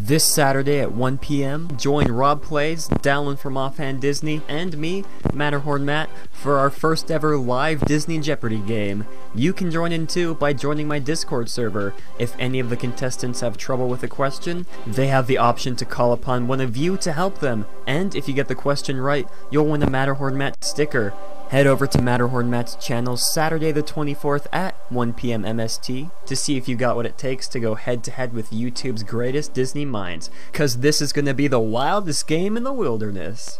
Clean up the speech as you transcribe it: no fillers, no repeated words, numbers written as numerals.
this Saturday at 1 p.m. Join Rob Plays, Dallin from Offhand Disney, and me, Matterhorn Matt, for our first ever live Disney Jeopardy game. You can join in too by joining my Discord server. If any of the contestants have trouble with a question, they have the option to call upon one of you to help them. And if you get the question right, you'll win a Matterhorn Matt sticker. Head over to Matterhorn Matt's channel Saturday the 24th at 1 p.m. MST to see if you got what it takes to go head-to-head with YouTube's greatest Disney minds, cause this is gonna be the wildest game in the wilderness.